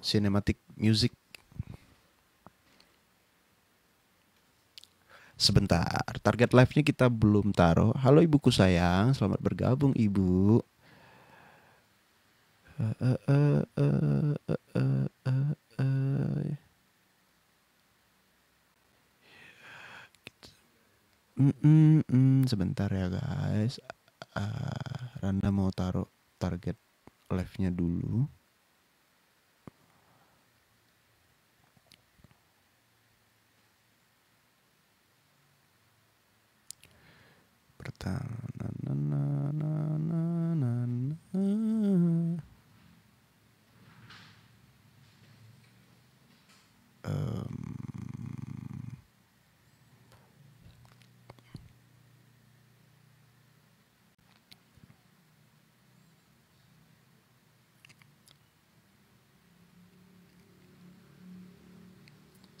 Cinematic music. Sebentar, target live-nya kita belum taruh. Halo ibuku sayang, selamat bergabung ibu. Sebentar ya guys. Randa mau taruh target live-nya dulu.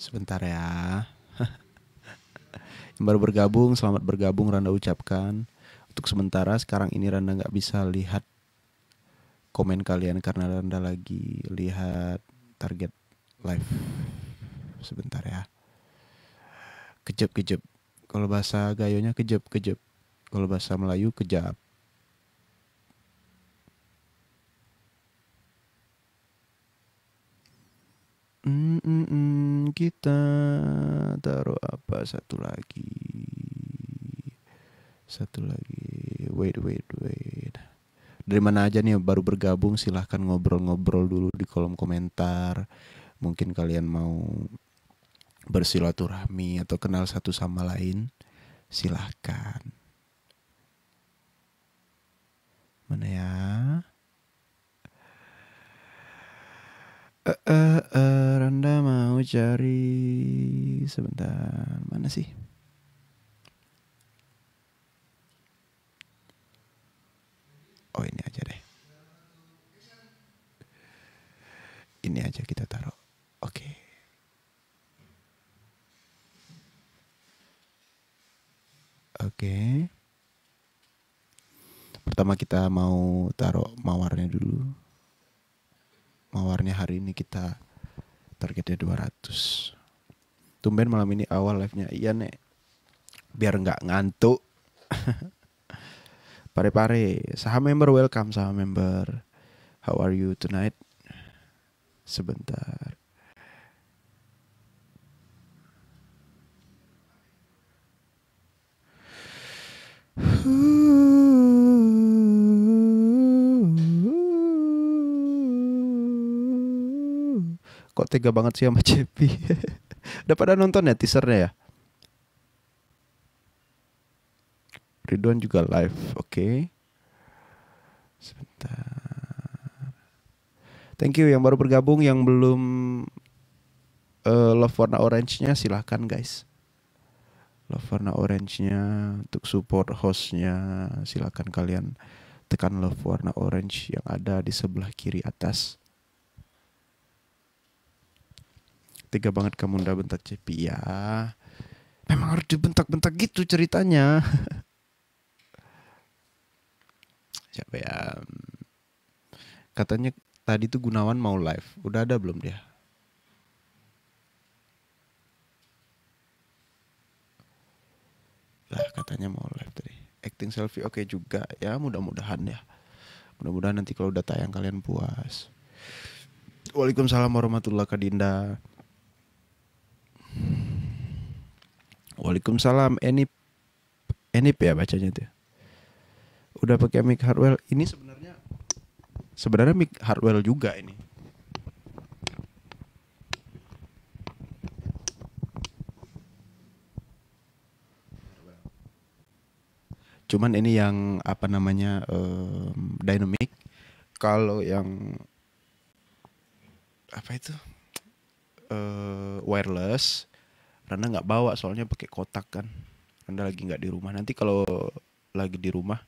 Sebentar ya. Yang baru bergabung, selamat bergabung Randa ucapkan. Untuk sementara sekarang ini Randa nggak bisa lihat komen kalian karena Randa lagi lihat target live. Sebentar ya. Kejap-kejap. Kalau bahasa Gayonya kejap-kejap. Kalau bahasa Melayu kejap. Kita taruh apa satu lagi wait dari mana aja nih baru bergabung, silahkan ngobrol-ngobrol dulu di kolom komentar. Mungkin kalian mau bersilaturahmi atau kenal satu sama lain, silahkan. Mana ya? Randa mau cari sebentar, mana sih? Oh ini aja deh, ini aja kita taruh. Oke. Oke. Pertama kita mau taruh mawarnya dulu. Mawarnya hari ini kita targetnya 200. Tumben malam ini awal live-nya. Iya nek, biar nggak ngantuk. Pare-pare. Saham member welcome, saham member. How are you tonight? Sebentar. Kok tega banget sih sama Cepi. Udah pada nonton ya teasernya ya? Ridwan juga live, oke. Sebentar. Thank you yang baru bergabung, yang belum love warna orange-nya silahkan guys. Love warna orange-nya untuk support host-nya, silahkan kalian tekan love warna orange yang ada di sebelah kiri atas. Tega banget kamu ndak bentak Cepi ya. Memang harus dibentak-bentak gitu ceritanya. Siapa ya? Katanya tadi tuh Gunawan mau live. Udah ada belum dia? Lah katanya mau live tadi. Acting selfie oke juga ya, mudah-mudahan ya. Mudah-mudahan nanti kalau udah tayang kalian puas. Waalaikumsalam warahmatullahi wabarakatuh. Waalaikumsalam Enip ya bacanya tuh. Udah pakai mic Hardwell. Ini sebenarnya mic Hardwell juga ini. Cuman ini yang apa namanya dynamic. Kalau yang apa itu wireless Randa nggak bawa soalnya pakai kotak kan. Randa lagi nggak di rumah. Nanti kalau lagi di rumah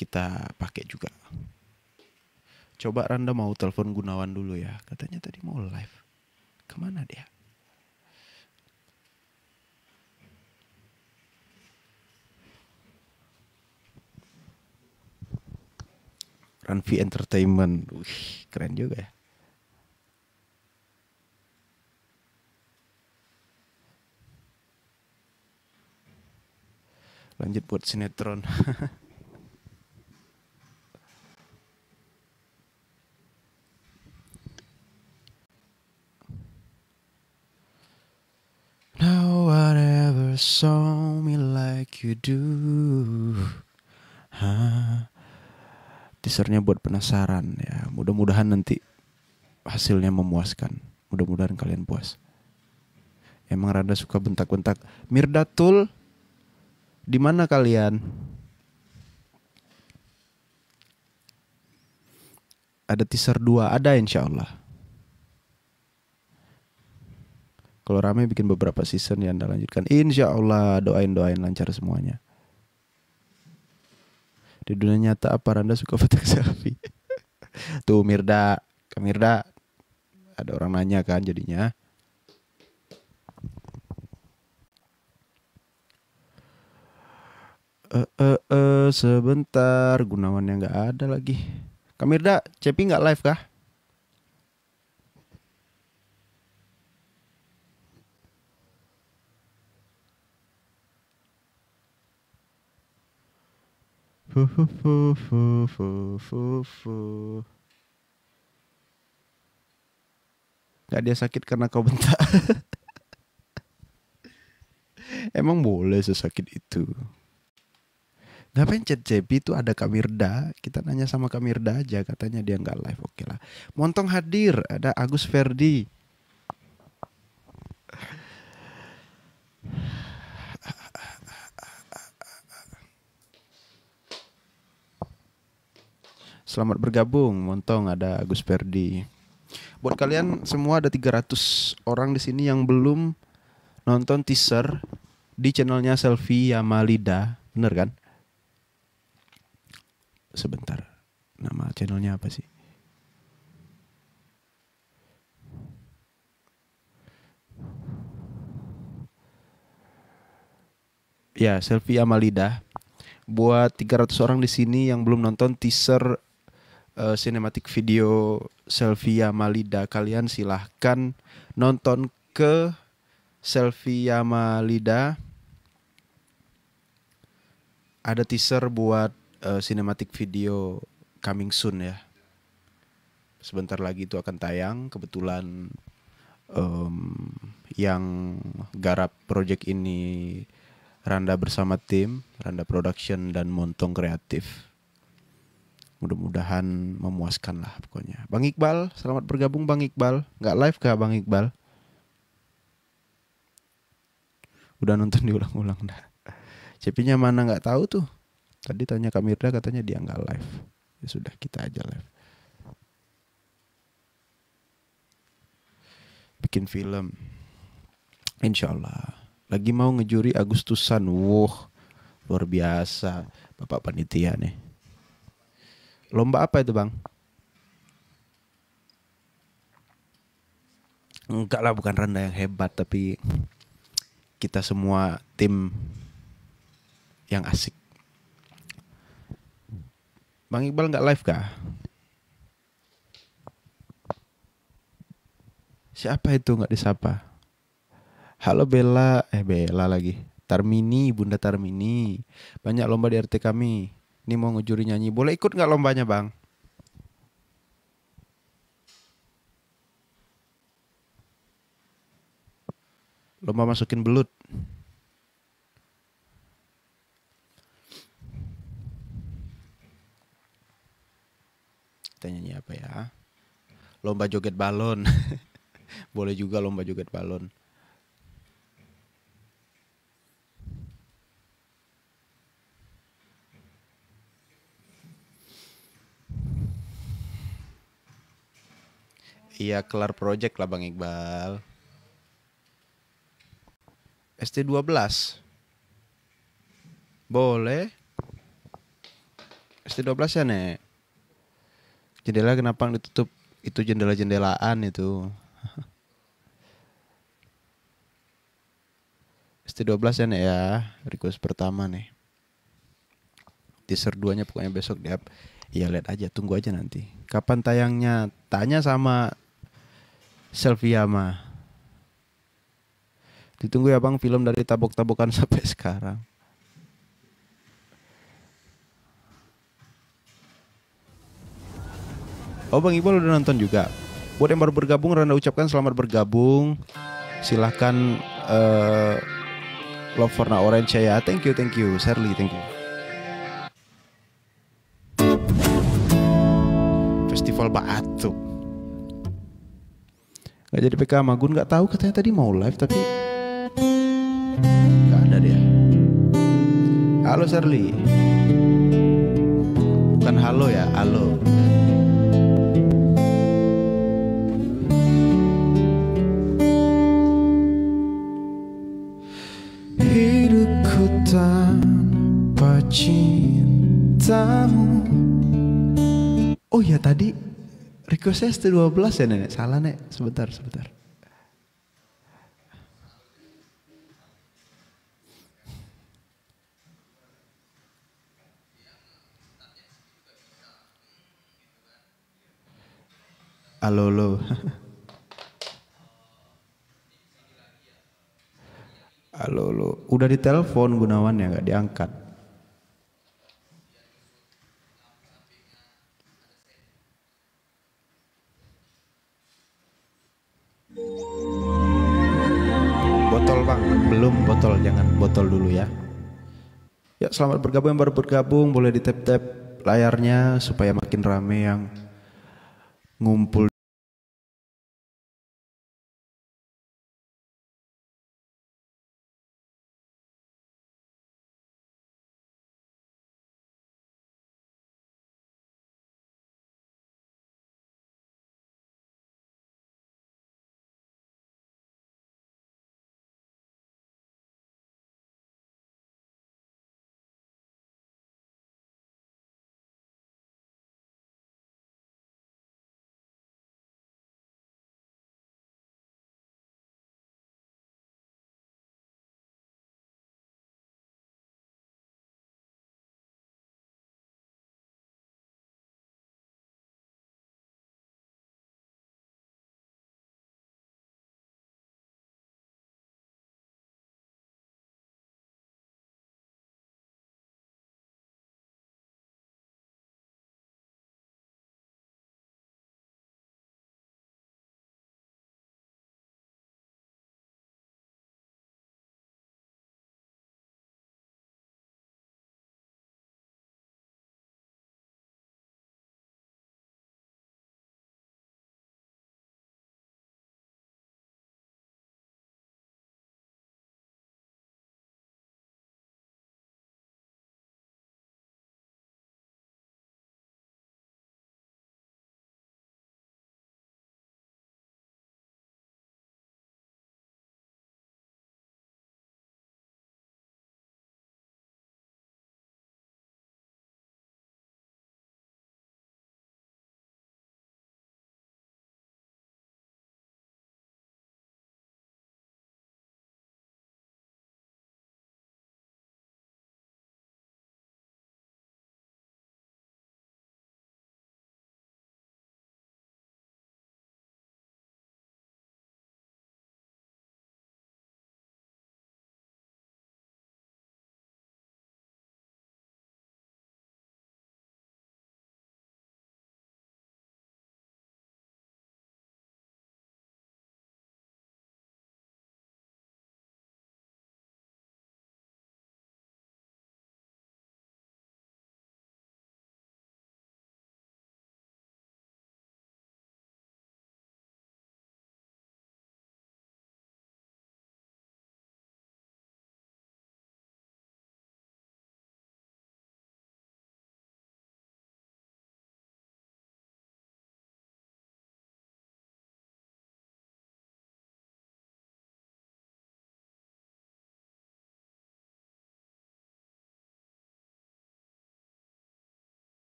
kita pakai juga. Coba Randa mau telepon Gunawan dulu ya. Katanya tadi mau live. Kemana dia? Ranfi Entertainment. Wih, keren juga ya. Lanjut buat sinetron. No one ever saw me like you do. Hah. Teasernya buat penasaran ya. Mudah-mudahan nanti hasilnya memuaskan. Mudah-mudahan kalian puas. Emang Randa suka bentak-bentak. Mirdatul, di mana kalian? Ada teaser 2, ada insya Allah. Kalau rame bikin beberapa season ya Anda lanjutkan. Insya Allah, doain-doain lancar semuanya. Di dunia nyata apa Randa suka foto selfie? Tuh Mirda, Kamirda. Ada orang nanya kan jadinya. Sebentar, Gunawannya nggak ada lagi. Kamirda, Cepi nggak live kah? Gak dia sakit karena kau bentak. Emang boleh sesakit itu? Ngapain chat JP itu ada Kamirda? Kita nanya sama Kamirda aja, katanya dia nggak live. Oke lah. Montong hadir, ada Agus Ferdi. Selamat bergabung, Montong, ada Agus Ferdi. Buat kalian semua ada 300 orang di sini yang belum nonton teaser di channelnya Selvia Malida, bener kan? Sebentar, nama channelnya apa sih? Ya, Selvia Malida. Buat 300 orang di sini yang belum nonton teaser cinematic video Selvia Malida, kalian silahkan nonton ke Selvia Malida. Ada teaser buat cinematic video coming soon ya. Sebentar lagi itu akan tayang. Kebetulan yang garap project ini Randa bersama tim Randa Production dan Montong Kreatif. Mudah-mudahan memuaskan lah pokoknya. Bang Iqbal, selamat bergabung Bang Iqbal. Nggak live kah Bang Iqbal? Udah nonton diulang-ulang dah. CP-nya mana nggak tahu tuh. Tadi tanya Kamirda, katanya dia nggak live. Ya sudah, kita aja live. Bikin film. Insya Allah. Lagi mau ngejuri Agustusan. Wuh, luar biasa. Bapak panitia nih. Lomba apa itu Bang? Enggak lah, bukan Randa yang hebat. Tapi kita semua tim yang asik. Bang Iqbal nggak live kah? Siapa itu nggak disapa? Halo Bella, Bella lagi. Tarmini, Bunda Tarmini. Banyak lomba di RT kami. Ini mau ngejuri nyanyi. Boleh ikut nggak lombanya Bang? Lomba masukin belut. Kita nyanyi apa ya? Lomba joget balon. Boleh juga lomba joget balon. Iya, kelar project lah Bang Iqbal. ST12. Boleh. ST12 ya, Nek? Jendela kenapa ditutup? Itu jendela-jendelaan itu. ST12 ya Nek ya. Request pertama nih. Teaser 2-nya pokoknya besok di up. Ya lihat aja, tunggu aja nanti. Kapan tayangnya? Tanya sama Selfi Yamma. Ditunggu ya bang, film dari tabok-tabokan sampai sekarang. Oh bang Iqbal udah nonton juga. Buat yang baru bergabung, Randa ucapkan selamat bergabung. Silahkan love warna orange ya. Thank you, Shirley, thank you. Festival Batuk. Gak jadi PK Magun, gak tahu katanya tadi mau live tapi gak ada dia. Halo Shirley. Bukan halo ya, halo. Tanpa cintamu. Oh ya tadi requestnya ST12 ya nenek. Salah nek, sebentar. Halo lo. Halo lo, udah ditelepon Gunawan ya nggak diangkat. Botol bang, belum botol, jangan botol dulu ya. Ya selamat bergabung yang baru bergabung, boleh di tap-tap layarnya supaya makin rame yang ngumpul.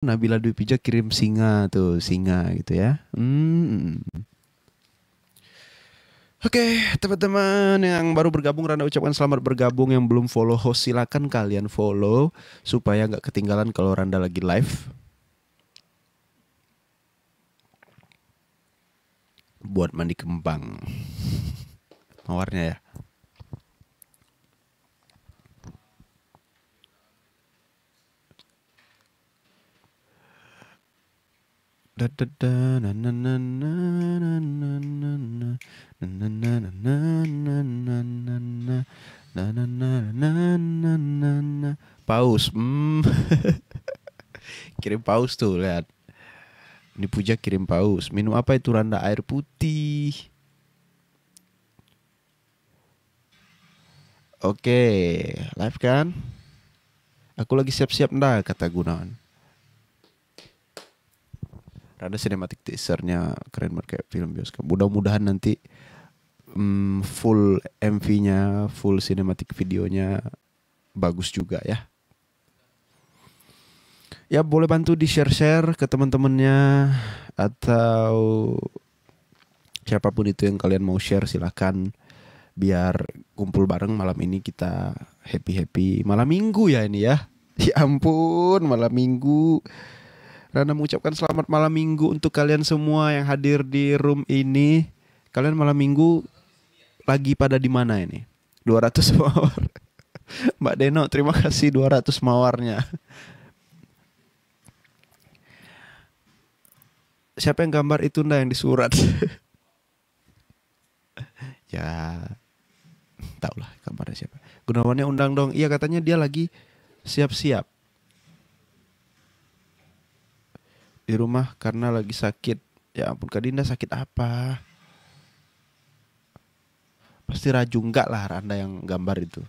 Nabila Dwi Pija kirim singa tuh, singa gitu ya. Oke, teman-teman yang baru bergabung, Randa ucapkan selamat bergabung. Yang belum follow host, silakan kalian follow supaya nggak ketinggalan kalau Randa lagi live. Buat mandi kembang, mawarnya ya. Paus, kirim paus tuh, lihat. Dipuja kirim paus. Minum apa itu Randa? Air putih. Oke, live kan? Aku lagi siap-siap ndak, kata Gunawan. Ada cinematic teasernya keren banget kayak film bioskop. Mudah-mudahan nanti full MV-nya, full cinematic videonya bagus juga ya. Ya boleh bantu di share-share ke teman-temannya atau siapapun itu yang kalian mau share, silahkan. Biar kumpul bareng malam ini kita happy-happy. Malam minggu ya ini ya. Ya ampun, malam minggu. Randa mengucapkan selamat malam minggu untuk kalian semua yang hadir di room ini. Kalian malam minggu lagi pada di mana ini? 200 mawar. Mbak Deno, terima kasih 200 mawarnya. Siapa yang gambar itu ndak yang di surat? Ya, taulah gambarnya siapa. Gunawannya undang dong. Iya katanya dia lagi siap-siap di rumah karena lagi sakit. Ya ampun, Kak Dinda sakit apa? Pasti rajung, enggak lah Randa yang gambar itu.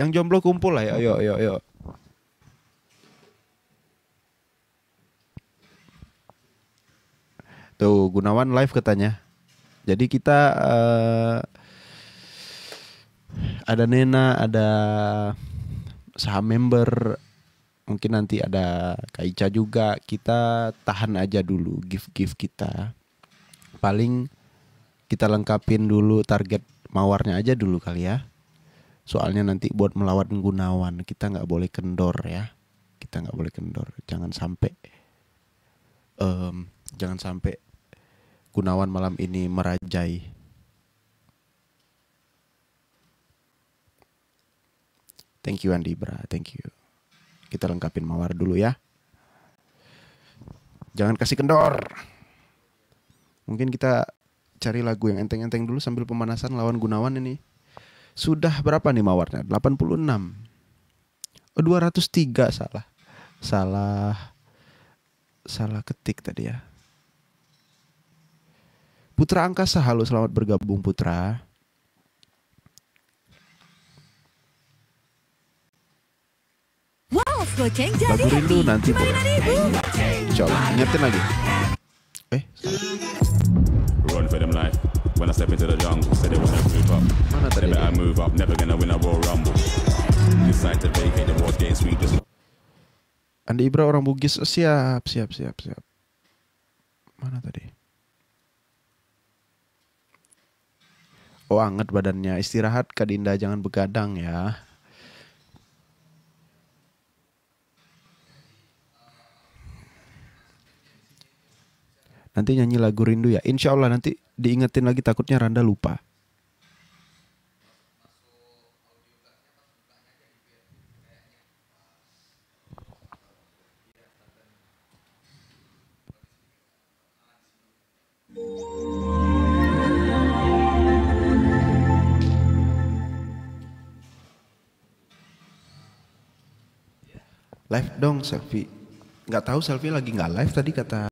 Yang jomblo kumpul lah ya, ayo ayo ayo. Tuh Gunawan live katanya. Jadi kita ada Nena, ada saham member. Mungkin nanti ada Kak Ica juga. Kita tahan aja dulu gift-gift kita. Paling kita lengkapin dulu target mawarnya aja dulu kali ya. Soalnya nanti buat melawat Gunawan kita nggak boleh kendor ya. Kita nggak boleh kendor. Jangan sampai Gunawan malam ini merajai. Thank you Andi Bra, thank you. Kita lengkapin mawar dulu ya. Jangan kasih kendor. Mungkin kita cari lagu yang enteng-enteng dulu sambil pemanasan lawan Gunawan ini. Sudah berapa nih mawarnya? 86. Oh, 203 salah. Salah ketik tadi ya. Putra Angkasa, halo selamat bergabung Putra. Lagu Rindu nanti boleh. Coba ingetin lagi. Mana tadi? Andi Ibra orang Bugis. Siap. Mana tadi? Oh anget badannya. Istirahat Kak Dinda, jangan begadang ya. Nanti nyanyi lagu Rindu ya. Insya Allah nanti diingetin lagi, takutnya Randa lupa. Live dong Selfie. Nggak tahu Selfie lagi nggak live tadi kata.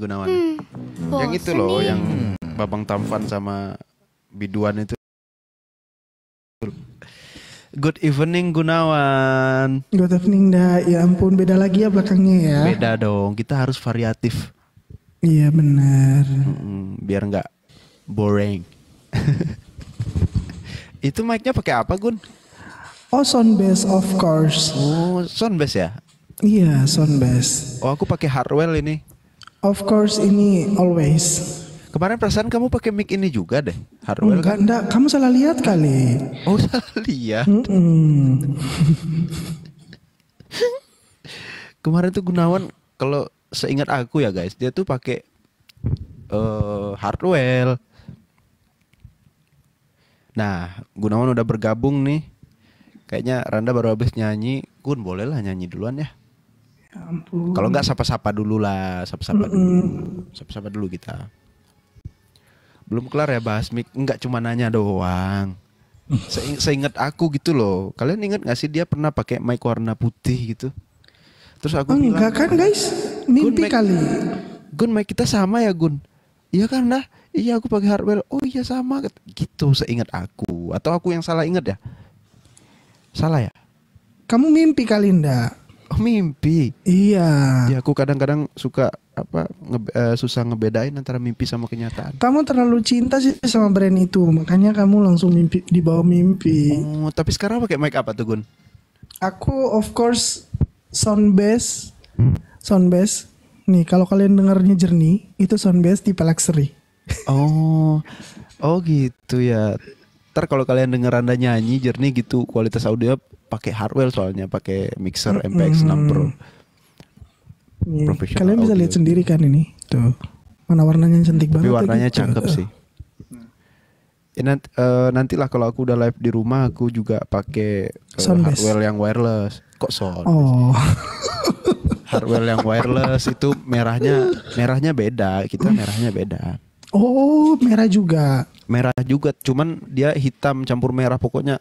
Gunawan. Oh, yang itu seni loh, yang Babang Tampan sama Biduan itu. Good evening Gunawan. Good evening dah. Ya ampun, beda lagi ya belakangnya ya. Beda dong, kita harus variatif. Iya benar. Biar nggak boring. Itu mic-nya pakai apa Gun? Oh Soundbest of course. Oh Soundbest ya? Iya Soundbest. Oh aku pakai Hardwell ini. Of course ini always. Kemarin perasaan kamu pakai mic ini juga deh Hardwell. Enggak, kan? Enggak, kamu salah lihat kali. Oh salah lihat. Kemarin tuh Gunawan kalau seingat aku ya guys, dia tuh pakai Hardwell. Nah, Gunawan udah bergabung nih. Kayaknya Randa baru habis nyanyi. Gun, bolehlah nyanyi duluan ya. Ya ampun. Kalau enggak sapa-sapa dulu lah, sapa-sapa dulu. Sapa-sapa dulu kita. Belum kelar ya bahas mic, enggak cuma nanya doang. Seingat aku gitu loh. Kalian ingat gak sih dia pernah pakai mic warna putih gitu? Terus aku enggak bilang, kan guys, mimpi kali. Gun, mic kita sama ya Gun? Iya kan dah, iya aku pakai Hardwell. Oh iya sama gitu seingat aku. Atau aku yang salah ingat ya? Salah ya? Kamu mimpi kali ndak? Oh, mimpi? Iya. Ya aku kadang-kadang suka apa susah ngebedain antara mimpi sama kenyataan. Kamu terlalu cinta sih sama brand itu, makanya kamu langsung mimpi di bawah mimpi. Oh, tapi sekarang pakai mic apa tuh Gun? Aku of course Soundbest. Soundbest. Nih, kalau kalian dengarnya jernih, itu Soundbest tipe luxury. Oh. Oh gitu ya. Ntar kalau kalian denger Anda nyanyi jernih gitu, kualitas audio pakai Hardwell soalnya, pakai mixer MPX6 Pro. Profesional. Kalian bisa lihat sendiri kan ini. Tuh. Mana warnanya cantik banget. Tapi warnanya gitu. Cakep sih. Ya, nantilah kalau aku udah live di rumah aku juga pakai Hardwell yang wireless. Kok sound? Oh. Hardwell yang wireless itu merahnya beda, kita merahnya beda. Oh, merah juga. Merah juga, cuman dia hitam campur merah, pokoknya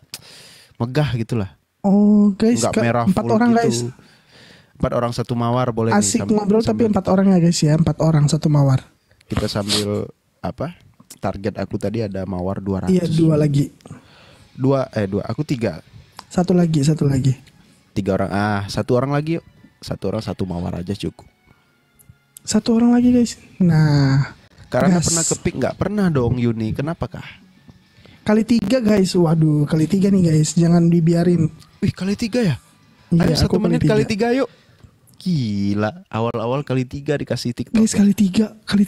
megah gitulah. Oh, guys, enggak merah full 4 orang gitu. Guys. 4 orang satu mawar boleh. Asik nih, ngobrol tapi 4 orang ya guys ya, 4 orang satu mawar. Kita sambil apa? Target aku tadi ada mawar 200. Iya, 2 lagi. Dua, aku 3. Satu lagi. 3 orang. Ah, 1 orang lagi yuk. 1 orang satu mawar aja cukup. 1 orang lagi guys. Nah. Karena pernah kepik nggak pernah dong Yuni, kenapa kah? Kali 3 guys, waduh kali 3 nih guys, jangan dibiarin. Wih kali 3 ya? Iya, ayo 1 menit kali 3 yuk. Gila, awal-awal kali 3 dikasih TikTok. Guys kali tiga. Kali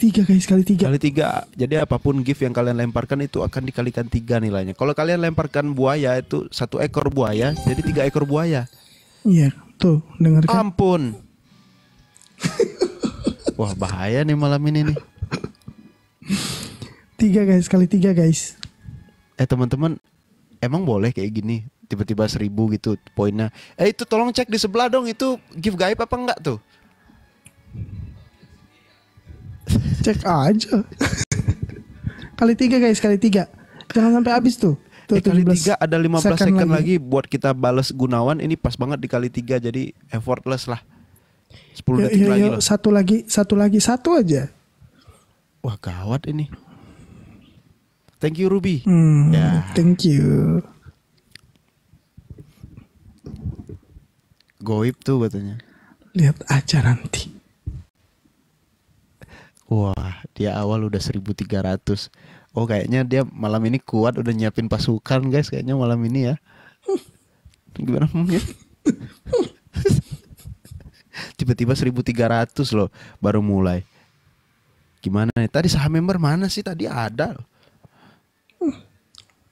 3, jadi apapun gift yang kalian lemparkan itu akan dikalikan 3 nilainya. Kalau kalian lemparkan buaya itu 1 ekor buaya, jadi 3 ekor buaya. Iya, tuh dengarkan. Ampun. Wah bahaya nih malam ini nih. 3 guys kali 3 guys. Teman-teman, emang boleh kayak gini tiba-tiba 1000 gitu poinnya? Itu tolong cek di sebelah dong, itu gift gaib apa enggak tuh? Cek aja. Kali 3 guys kali 3. Jangan sampai habis tuh. Kali 3 ada 15 second lagi buat kita balas Gunawan. Ini pas banget di kali 3, jadi effortless lah. 10 detik lagi loh. Satu aja. Wah gawat ini. Thank you Ruby. Ya. Thank you. Goib tuh katanya. Lihat aja nanti. Wah dia awal udah 1300. Oh kayaknya dia malam ini kuat, udah nyiapin pasukan guys kayaknya malam ini ya. Gimana mungkin? Tiba-tiba 1300 loh baru mulai. Gimana nih? Tadi saham member mana sih? Tadi ada.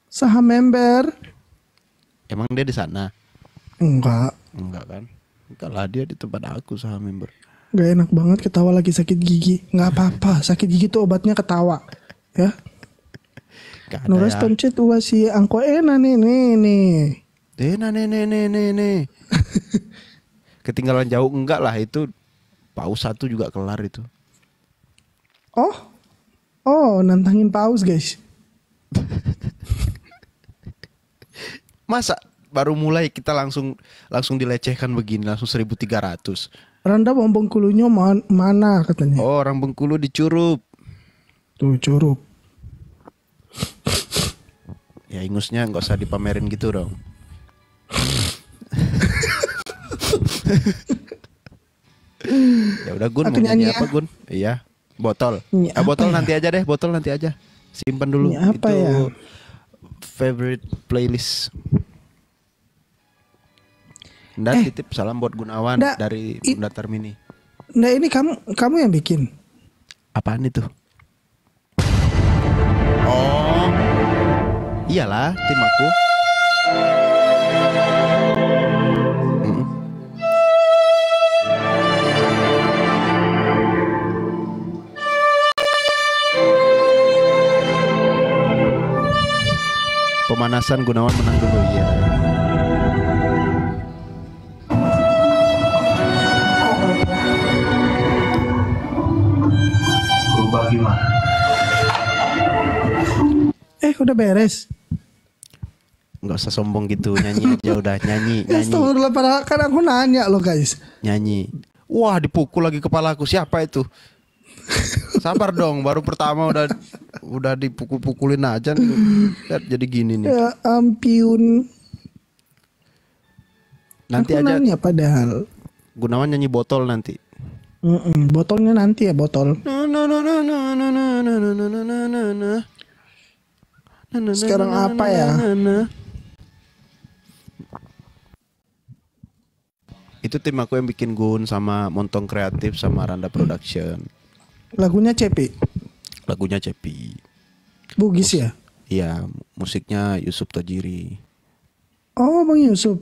Saham member. Emang dia di sana? Enggak. Enggak kan? Enggak lah, dia di tempat aku saham member. Gak enak banget ketawa lagi sakit gigi. Gak apa-apa, sakit gigi tuh obatnya ketawa. Ya. Nuras toncet uwa si angko ena nih. Ena nih. Ketinggalan jauh enggak lah itu. Paus 1 juga kelar itu. Oh, nantangin paus guys. Masa baru mulai kita langsung dilecehkan begini, langsung 1300. Randa mau Bengkulunya mana katanya? Oh, orang Bengkulu dicurup. Tuh curup. Ya ingusnya nggak usah dipamerin gitu dong. Ya udah Gun, mau nyanyi apa Gun? Iya, botol. Ah, botol ya? Nanti aja deh, botol nanti aja. Simpan dulu. Ini apa itu ya? Favorite playlist. Nda titip salam buat Gunawan dari Bunda Termini. Nda ini kamu yang bikin. Apaan itu? Oh, iyalah tim aku. Pemanasan Gunawan menang dulu ya. Berubah gimana? Udah beres. Nggak usah sombong gitu, nyanyi aja udah, nyanyi. Astagfirullah, kan aku nanya loh guys. Nyanyi. Wah, dipukul lagi kepala aku. Siapa itu? Sabar dong, baru pertama udah dipukul-pukulin aja nih. Lihat jadi gini nih. Ya ampun. Nanti aku aja nanya padahal. Gunawan nyanyi botol nanti. Botolnya nanti ya, botol. Sekarang apa ya? Itu tim aku yang bikin Gun, sama Montong Kreatif, sama Randa Production. Lagunya CP? Lagunya CP. Bugis ya? Iya, musiknya Yusup Tajiri. Oh, Bang Yusup.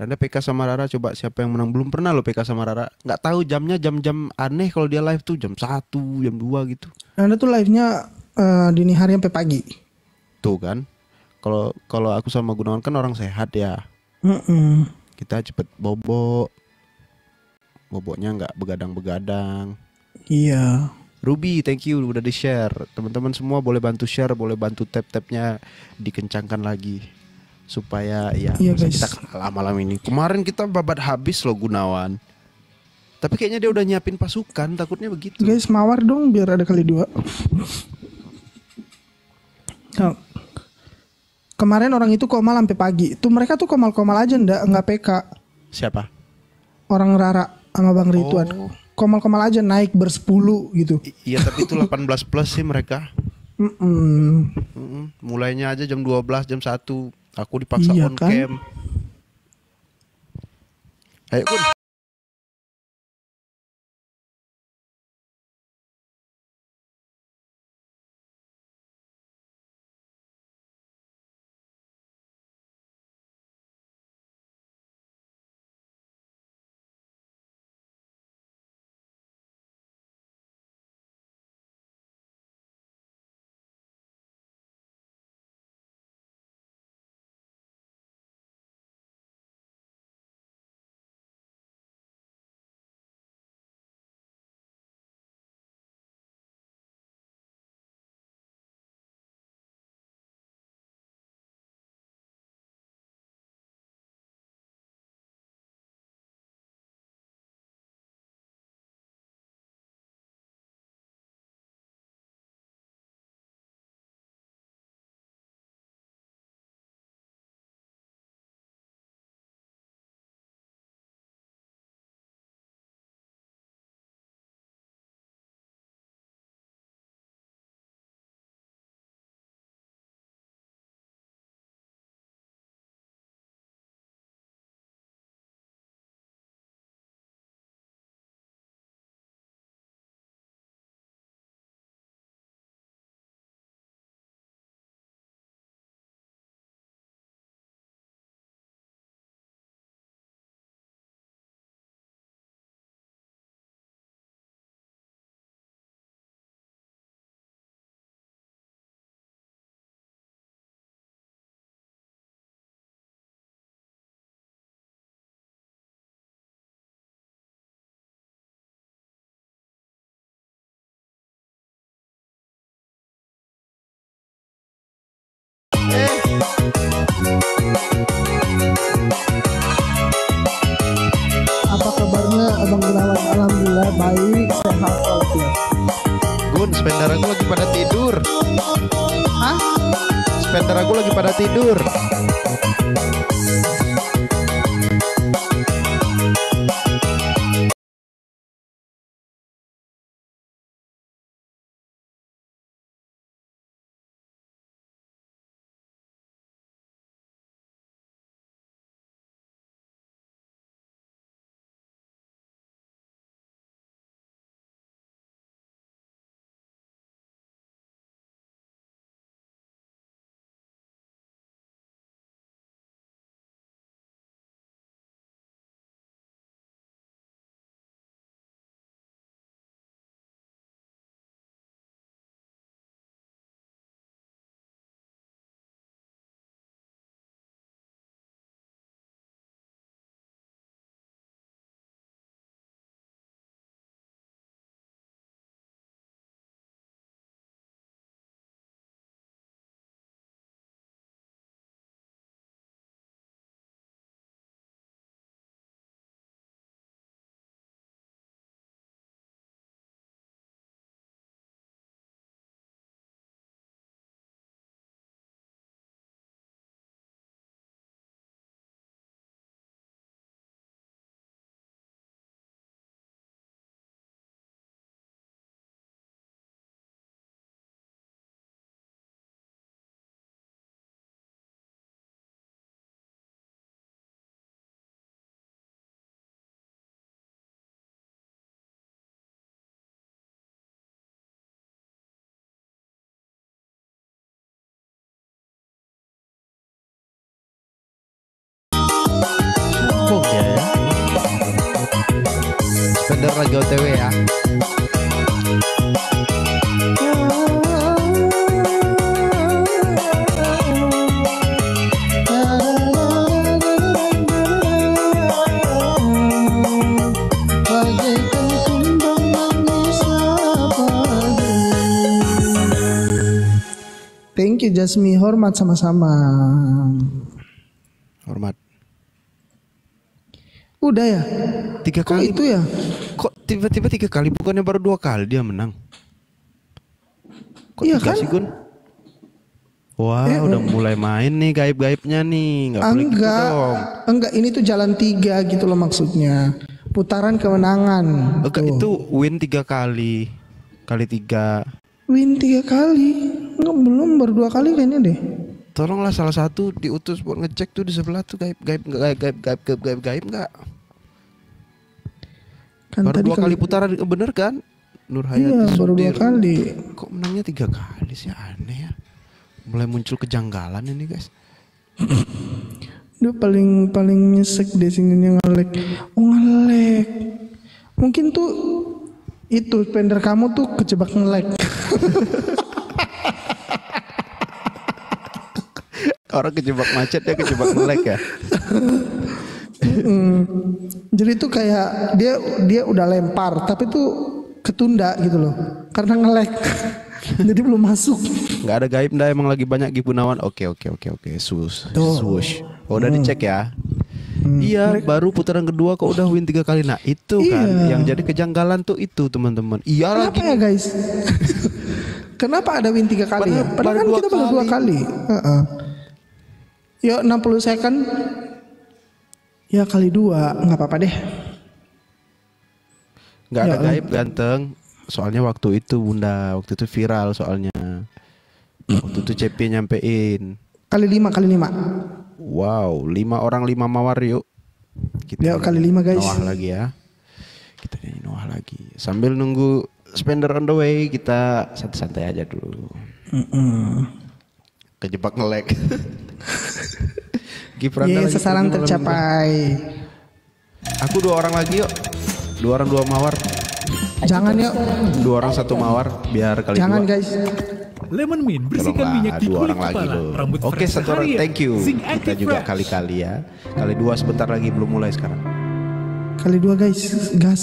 Randa PK sama Rara, coba siapa yang menang? Belum pernah loh PK sama Rara. Nggak tahu jamnya, jam-jam aneh kalau dia live tuh jam 1, jam 2 gitu. Randa tuh live-nya dini hari sampai pagi. Tuh kan. Kalau aku sama Gunawan kan orang sehat ya. Kita cepet bobok. Boboknya nggak begadang-begadang. Iya. Ruby, thank you udah di-share. Teman-teman semua boleh bantu share, boleh bantu tap-tapnya dikencangkan lagi. Supaya ya bisa kita kalah malam ini. Kemarin kita babat habis loh Gunawan. Tapi kayaknya dia udah nyiapin pasukan, takutnya begitu. Guys, mawar dong biar ada kali 2. Nah, kemarin orang itu komal sampai pagi. Tuh mereka tuh komal-komal aja nggak PK. Siapa? Orang Rara sama Bang Rituan. Komal-komal aja naik bersepuluh gitu. Iya, tapi itu 18 plus sih mereka. Mulainya aja jam 12, jam 1. Aku dipaksa on cam. Ayo Gun. Abang Gunawan, alhamdulillah baik, sehat walafiat. Gun, spender aku lagi pada tidur. Hah? Spender aku lagi pada tidur. Spender lagi OTW ya. Thank you Jasmi, hormat sama-sama. Hormat. Udah ya? 3 kali itu ya? Kok tiba-tiba 3 kali? Bukannya baru 2 kali dia menang? Kok iya kan? Sih, Gun? Wah, udah mulai main nih gaib-gaibnya nih. Nggak boleh gitu dong. Enggak, ini tuh jalan 3 gitu loh maksudnya. Putaran kemenangan. Enggak, itu win 3 kali. Kali 3. Win 3 kali? Enggak, belum, baru 2 kali kayaknya deh. Tolonglah salah satu diutus buat ngecek tuh di sebelah tuh gaib nggak? Kan baru 2 kali putaran bener kan? Nur Hayati iya, baru 2 kali. Kok menangnya 3 kali sih, aneh ya? Mulai muncul kejanggalan ini guys. Duh, paling nyesek deh sininya ngelek. Oh ngelek. Mungkin tuh itu spender kamu tuh kejebak ngelek. Orang kejebak macet ya, kejebak ngelek ya. Jadi itu kayak dia udah lempar tapi tuh ketunda gitu loh karena ngelek. Jadi belum masuk. Nggak ada gaib dah, emang lagi banyak gipunawan. Oke. Swoosh. Oh, udah dicek ya. Iya, baru putaran kedua kok udah win 3 kali. Nah itu kan yang jadi kejanggalan tuh itu teman-teman. Iya lagi. Kenapa ya guys? Kenapa ada win 3 kali? Padahal kan kita baru 2 kali. Yuk 60 second. Ya kali 2, nggak apa-apa deh. Nggak ada gaib ganteng. Soalnya waktu itu bunda, waktu itu viral soalnya. Waktu itu CP nyampein. Kali 5. Wow, 5 orang 5 mawar yuk. Kita yuk kali 5 guys. Noah lagi ya. Kita nyanyi Noah lagi. Sambil nunggu spender on the way, kita santai-santai aja dulu. Kejebak ngelek. Yeay, sasaran tercapai. Aku 2 orang lagi yuk. 2 orang 2 mawar. Jangan yuk. 2 orang 1 mawar. Biar kali jangan 2. Guys. Lemon Mint bersihkan minyak di kulit kepala. Oke, 1 orang. Thank you. Kita juga kali-kali ya. Kali 2 sebentar lagi, belum mulai sekarang. Kali 2 guys. Gas.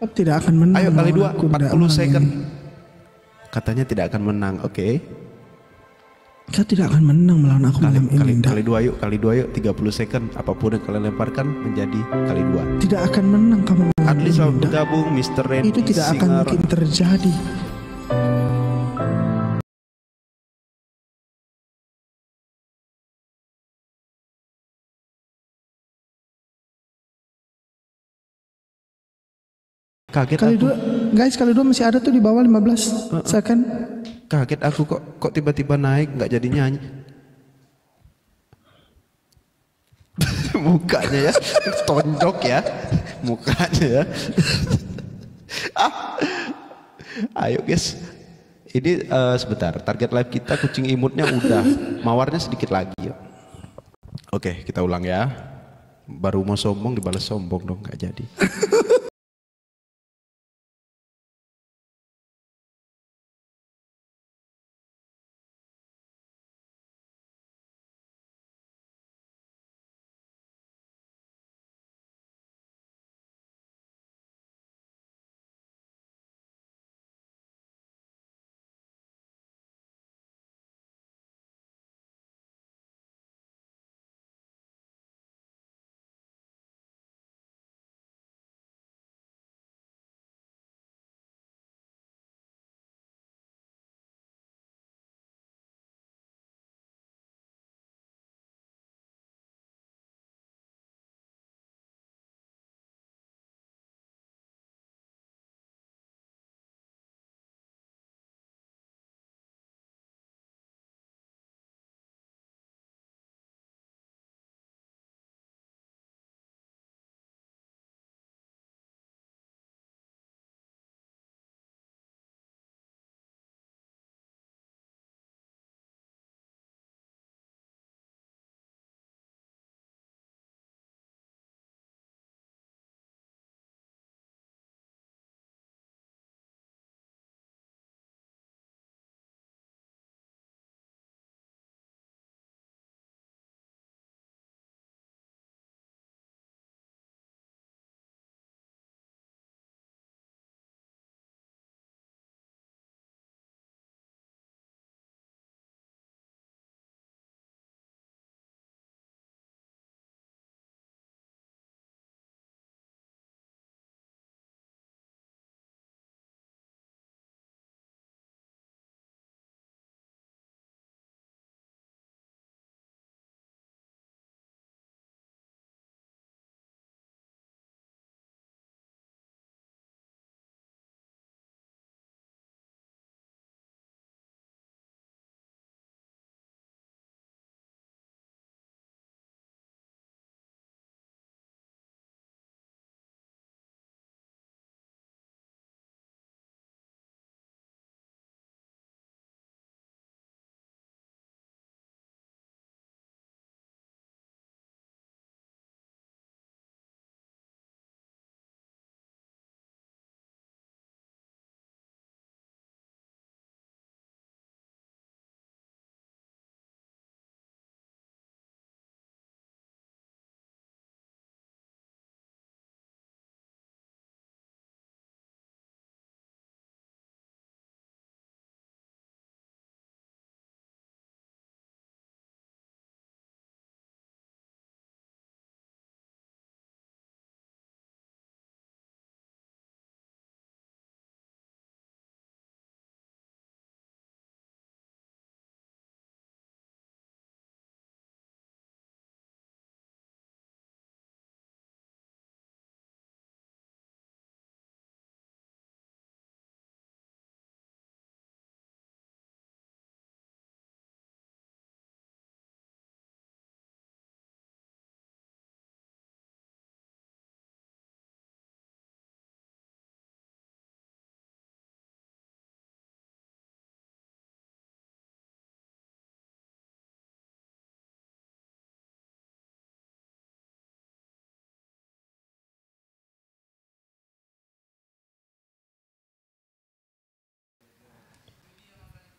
Kau tidak akan menang. Ayo kali 2. 40 second. Katanya tidak akan menang. Oke. Kita tidak akan menang melawan aku malam ini. Kali dua yuk 30 second. Apapun yang kalian lemparkan menjadi kali dua. Tidak akan menang kamu. Adli selalu bergabung, Mr. Randy itu tidak akan mungkin terjadi. Kaget kali aku. Dua, guys, kali dua masih ada tuh di bawah 15 second. Kaget aku kok tiba-tiba naik, nggak jadi nyanyi. Mukanya ya, tonjok ya, mukanya ya. Ayo guys, ini sebentar. Target live kita kucing imutnya udah, mawarnya sedikit lagi. Ya. Oke, kita ulang ya. Baru mau sombong dibalas sombong dong, nggak jadi.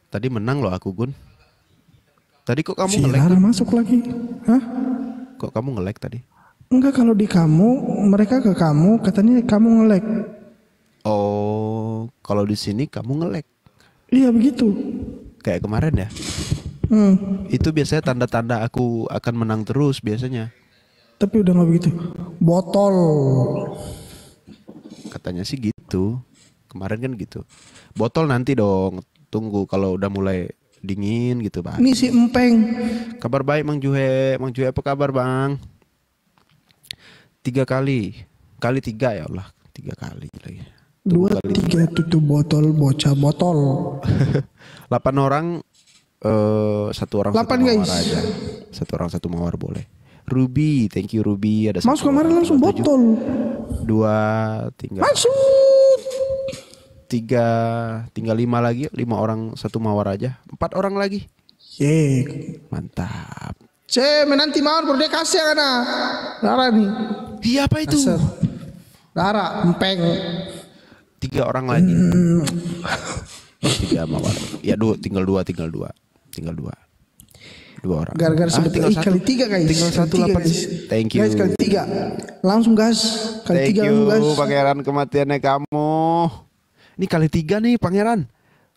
Tadi menang loh aku, Gun. Tadi kok kamu nge-lag? Masuk lagi. Hah? Kok kamu nge-lag tadi? Enggak, kalau di kamu, mereka ke kamu katanya kamu nge-lag. Oh, kalau di sini kamu nge-lag. Iya begitu. Kayak kemarin ya? Itu biasanya tanda-tanda aku akan menang terus biasanya. Tapi udah nggak begitu. Botol. Katanya sih gitu. Kemarin kan gitu. Botol nanti dong. Tunggu kalau udah mulai dingin gitu bang. Ini si Empeng. Kabar baik Mang Juhe. Mang Juhe apa kabar bang? 3 kali. Kali 3 ya Allah. 3 kali lagi. 2, 3 tutup botol bocah botol. 8 orang. 1 orang. 8 guys. Aja. 1 orang 1 mawar boleh. Ruby, thank you Ruby. Ada masuk kemarin langsung 7. Botol 2, 3. Masuk 3, tinggal 5 lagi. 5 orang 1 mawar aja. 4 orang lagi. Yeay. Mantap. Cek menanti mawar berdek kasih karena Dara nih. Iya apa itu? Kasar. Dara, Empeng. 3 orang lagi. 3 mawar. Ya tinggal dua. 2 orang. Gara-gara sebetulnya kali 3 guys. Tinggal 1 8. Thank you. Guys kali 3. Langsung gas. Kali 3 langsung gas. Pangeran kematiannya kamu. Ini kali 3 nih Pangeran.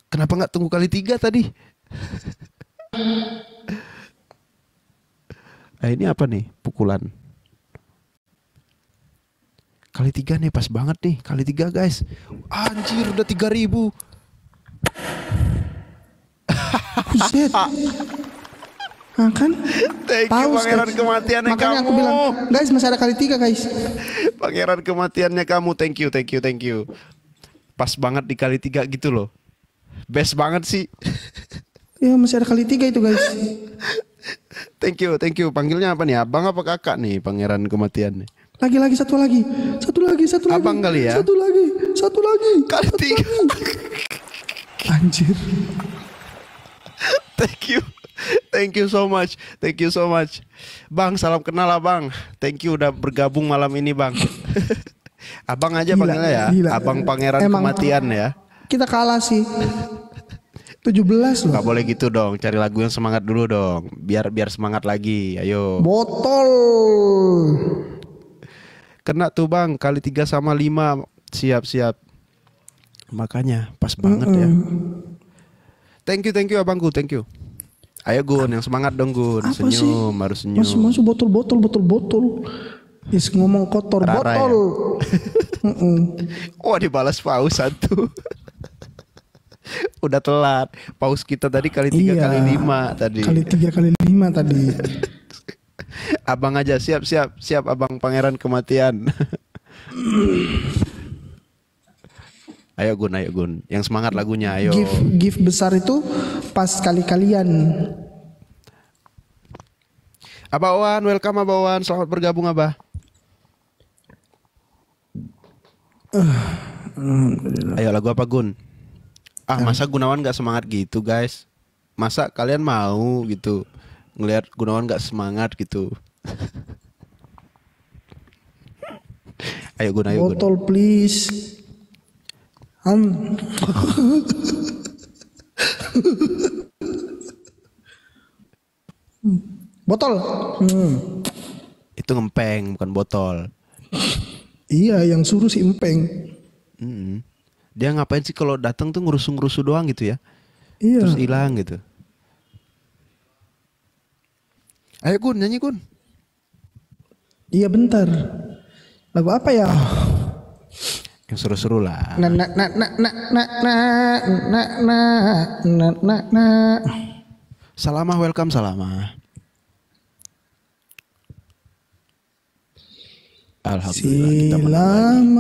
Kenapa nggak tunggu kali 3 tadi? Ini apa nih pukulan? Kali 3 nih pas banget nih. Kali 3 guys. Anjir udah 3000. Buset. Nah, kan? Thank you Pangeran guys. Kematiannya makanya kamu. Aku bilang, guys masih ada kali 3 guys. Pangeran kematiannya kamu, thank you. Pas banget di kali 3 gitu loh. Best banget sih. Ya masih ada kali 3 itu guys. thank you. Panggilnya apa nih? Abang apa kakak nih Pangeran kematiannya? Lagi-lagi satu lagi. Abang kali ya. Satu lagi. Kali 3. Anjir. Thank you so much. Bang, salam kenal Abang. Thank you udah bergabung malam ini, Bang. Abang aja gila, panggilnya ya. Gila. Abang Pangeran emang kematian ya. Kita kalah sih. 17 loh. Gak boleh gitu dong, cari lagu yang semangat dulu dong. Biar semangat lagi. Ayo. Botol. Kena tuh, Bang. Kali 3 sama 5. Siap. Makanya pas banget ya. Thank you Abangku, thank you. Ayo Gun, yang semangat dong Gun. Apa senyum, sih? Harus senyum. Masuk botol. Is ngomong kotor Rara, botol. Ya? Wah dibalas paus 1. Udah telat. Paus kita tadi kali 3 iya, kali 5 tadi. Kali 3 kali 5 tadi. Abang aja siap Abang Pangeran kematian. Ayo Gun, yang semangat lagunya, ayo. Gift besar itu pas kalian. Abah Owan, welcome Abah Owan, selamat bergabung Abah. Ayo lagu apa Gun? Masa Gunawan gak semangat gitu guys? Masa kalian mau gitu ngelihat Gunawan gak semangat gitu? Ayo Gun. Botol please. Botol. Itu ngempeng bukan botol. Iya yang suruh si Empeng. Dia ngapain sih kalau datang tuh ngerusuh doang gitu ya? Iya. Terus hilang gitu. Ayo Gun nyanyi Gun. Iya bentar. Lagu apa ya? Yang seru-seru lah. Salamah, welcome Salamah. Alhamdulillah kita menang lagi.